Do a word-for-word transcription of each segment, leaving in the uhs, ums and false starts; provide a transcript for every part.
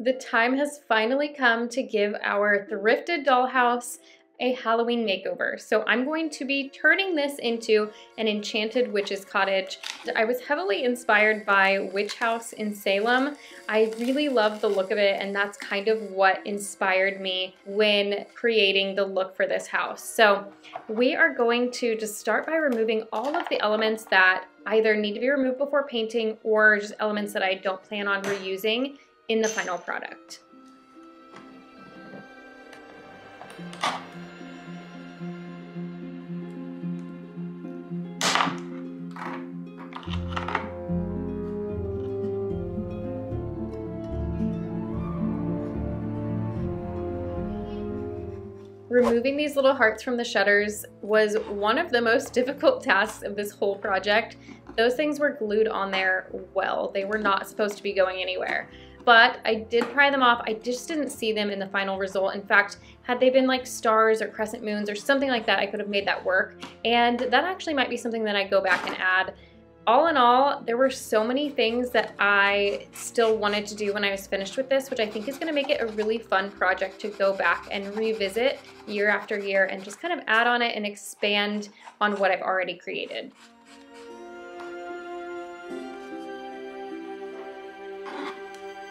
The time has finally come to give our thrifted dollhouse a Halloween makeover. So I'm going to be turning this into an enchanted witch's cottage. I was heavily inspired by Witch House in Salem. I really love the look of it, and that's kind of what inspired me when creating the look for this house. So we are going to just start by removing all of the elements that either need to be removed before painting or just elements that I don't plan on reusing in the final product. Removing these little hearts from the shutters was one of the most difficult tasks of this whole project. Those things were glued on there well. They were not supposed to be going anywhere. But I did pry them off. I just didn't see them in the final result. In fact, had they been like stars or crescent moons or something like that, I could have made that work. And that actually might be something that I go back and add. All in all, there were so many things that I still wanted to do when I was finished with this, which I think is gonna make it a really fun project to go back and revisit year after year and just kind of add on it and expand on what I've already created.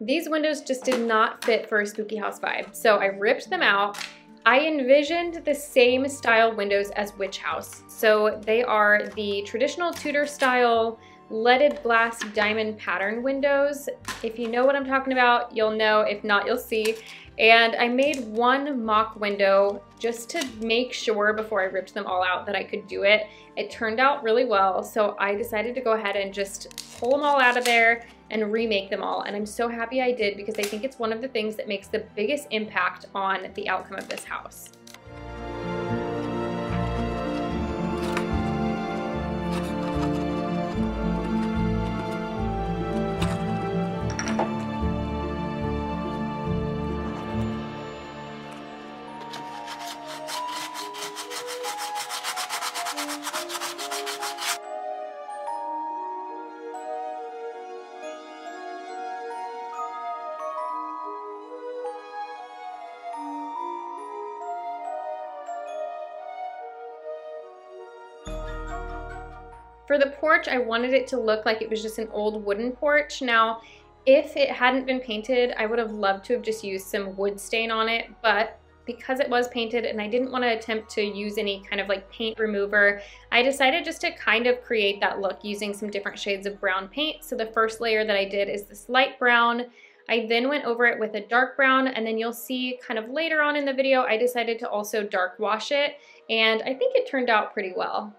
These windows just did not fit for a spooky house vibe, so I ripped them out. I envisioned the same style windows as Witch House. So they are the traditional Tudor style leaded glass diamond pattern windows. If you know what I'm talking about, you'll know. If not, you'll see. And I made one mock window just to make sure before I ripped them all out that I could do it. It turned out really well, so I decided to go ahead and just pull them all out of there and remake them all. And I'm so happy I did, because I think it's one of the things that makes the biggest impact on the outcome of this house. For the porch, I wanted it to look like it was just an old wooden porch. Now, if it hadn't been painted, I would have loved to have just used some wood stain on it, but because it was painted and I didn't want to attempt to use any kind of like paint remover, I decided just to kind of create that look using some different shades of brown paint. So the first layer that I did is this light brown. I then went over it with a dark brown, and then you'll see kind of later on in the video, I decided to also dark wash it, and I think it turned out pretty well.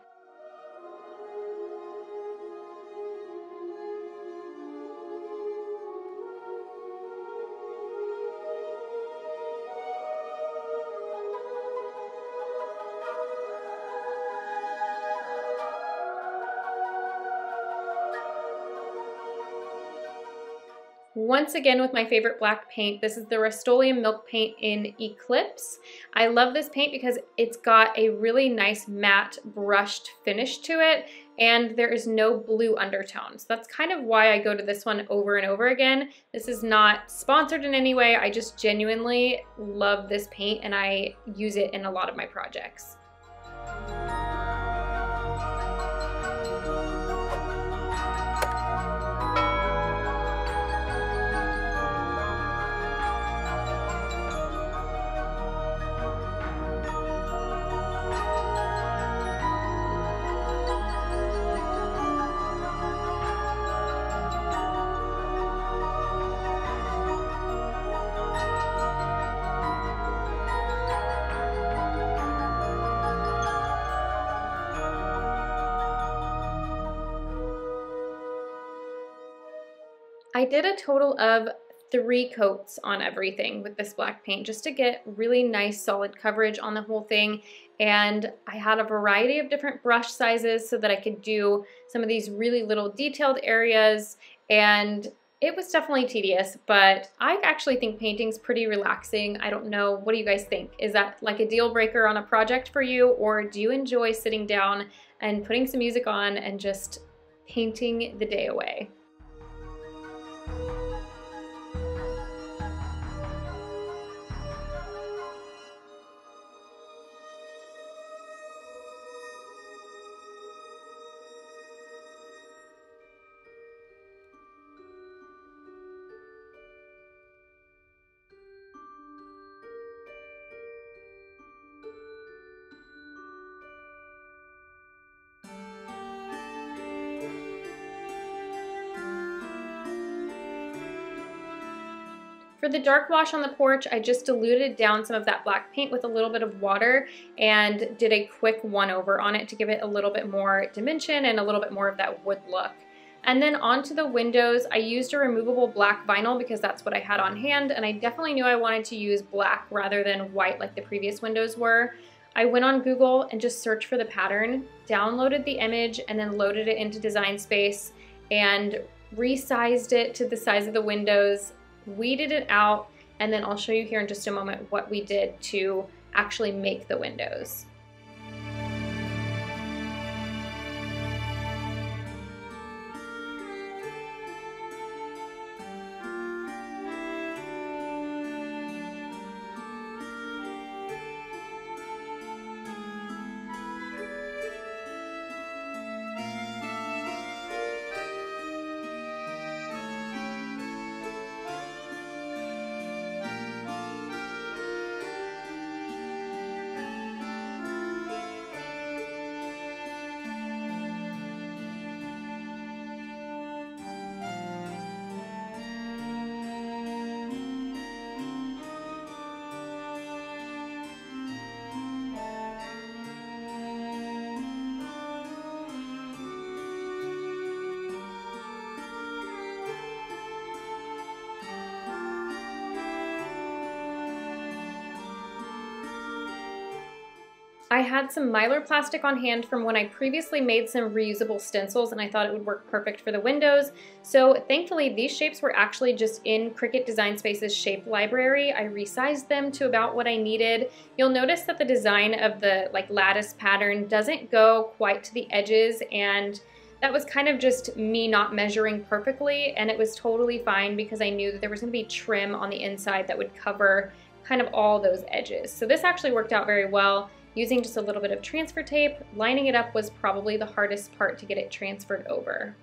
Once again with my favorite black paint. This is the Rust-Oleum Milk Paint in Eclipse. I love this paint because it's got a really nice matte brushed finish to it, and there is no blue undertone. So that's kind of why I go to this one over and over again. This is not sponsored in any way. I just genuinely love this paint, and I use it in a lot of my projects. I did a total of three coats on everything with this black paint just to get really nice solid coverage on the whole thing. And I had a variety of different brush sizes so that I could do some of these really little detailed areas, and it was definitely tedious, but I actually think painting's pretty relaxing. I don't know, what do you guys think? Is that like a deal breaker on a project for you, or do you enjoy sitting down and putting some music on and just painting the day away? For the dark wash on the porch, I just diluted down some of that black paint with a little bit of water and did a quick one over on it to give it a little bit more dimension and a little bit more of that wood look. And then onto the windows, I used a removable black vinyl because that's what I had on hand, and I definitely knew I wanted to use black rather than white like the previous windows were. I went on Google and just searched for the pattern, downloaded the image, and then loaded it into Design Space and resized it to the size of the windows, weeded it out, and then I'll show you here in just a moment what we did to actually make the windows. I had some Mylar plastic on hand from when I previously made some reusable stencils, and I thought it would work perfect for the windows. So thankfully these shapes were actually just in Cricut Design Space's shape library. I resized them to about what I needed. You'll notice that the design of the like lattice pattern doesn't go quite to the edges, and that was kind of just me not measuring perfectly, and it was totally fine because I knew that there was going to be trim on the inside that would cover kind of all those edges. So this actually worked out very well. Using just a little bit of transfer tape, lining it up was probably the hardest part to get it transferred over.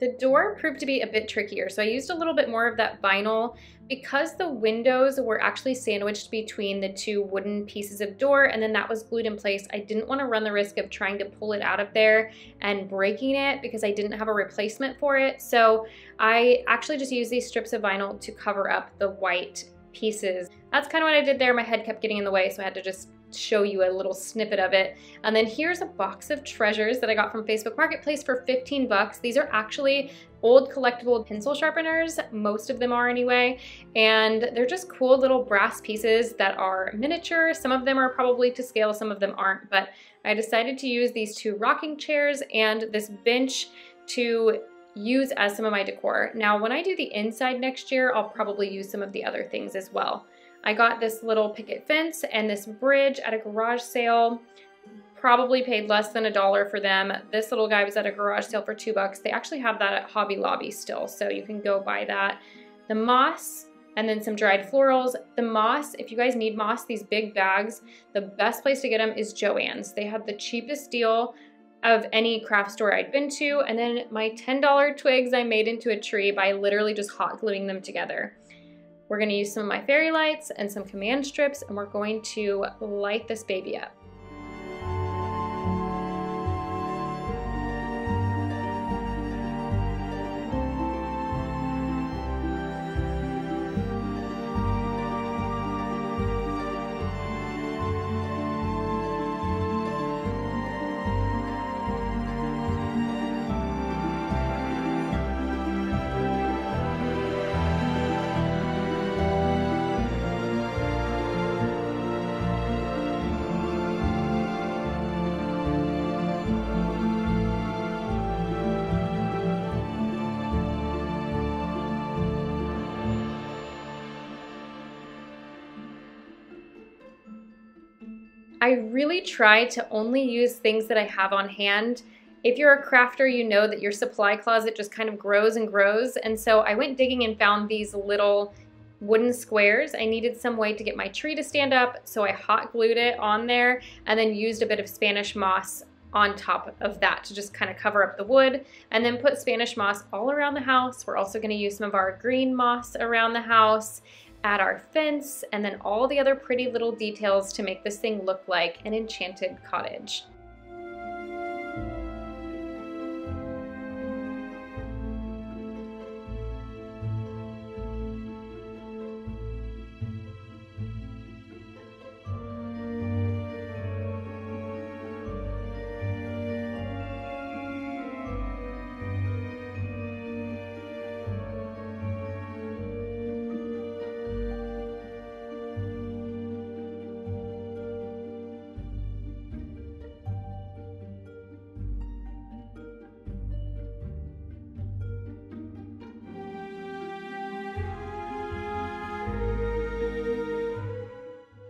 The door proved to be a bit trickier, so I used a little bit more of that vinyl. Because the windows were actually sandwiched between the two wooden pieces of door, and then that was glued in place, I didn't want to run the risk of trying to pull it out of there and breaking it because I didn't have a replacement for it. So I actually just used these strips of vinyl to cover up the white pieces. That's kind of what I did there. My head kept getting in the way, so I had to just show you a little snippet of it. And then here's a box of treasures that I got from Facebook Marketplace for fifteen bucks. These are actually old collectible pencil sharpeners, most of them are anyway, and they're just cool little brass pieces that are miniature. Some of them are probably to scale, some of them aren't, but I decided to use these two rocking chairs and this bench to use as some of my decor. Now, when I do the inside next year, I'll probably use some of the other things as well. I got this little picket fence and this bridge at a garage sale. Probably paid less than a dollar for them. This little guy was at a garage sale for two bucks. They actually have that at Hobby Lobby still, so you can go buy that. The moss, and then some dried florals. The moss, if you guys need moss, these big bags, the best place to get them is Joann's. They had the cheapest deal of any craft store I'd been to. And then my ten dollar twigs I made into a tree by literally just hot gluing them together. We're gonna use some of my fairy lights and some command strips, and we're going to light this baby up. I really try to only use things that I have on hand. If you're a crafter, you know that your supply closet just kind of grows and grows. And so I went digging and found these little wooden squares. I needed some way to get my tree to stand up, so I hot glued it on there and then used a bit of Spanish moss on top of that to just kind of cover up the wood, and then put Spanish moss all around the house. We're also gonna use some of our green moss around the house, at our fence, and then all the other pretty little details to make this thing look like an enchanted cottage.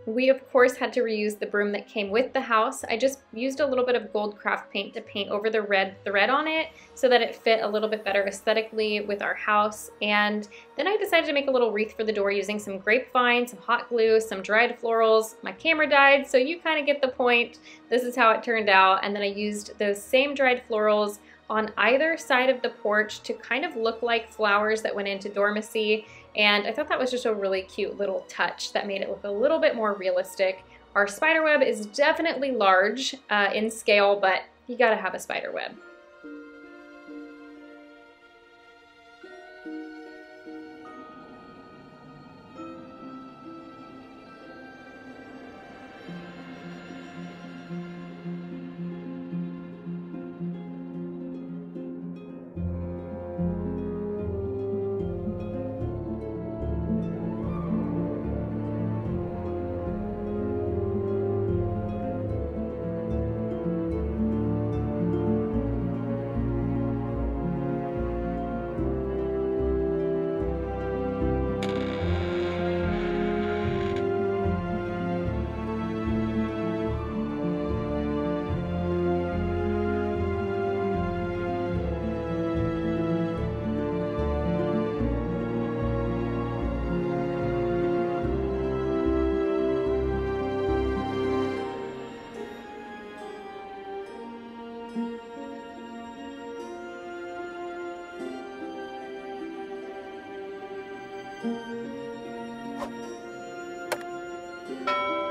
We of course had to reuse the broom that came with the house. I just used a little bit of gold craft paint to paint over the red thread on it so that it fit a little bit better aesthetically with our house. And then I decided to make a little wreath for the door using some grapevine, some hot glue, some dried florals. My camera died, so you kind of get the point. This is how it turned out. And then I used those same dried florals on either side of the porch to kind of look like flowers that went into dormancy. And I thought that was just a really cute little touch that made it look a little bit more realistic. Our spider web is definitely large uh, in scale, but you gotta have a spider web. Thank you.